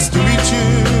nice to meet you.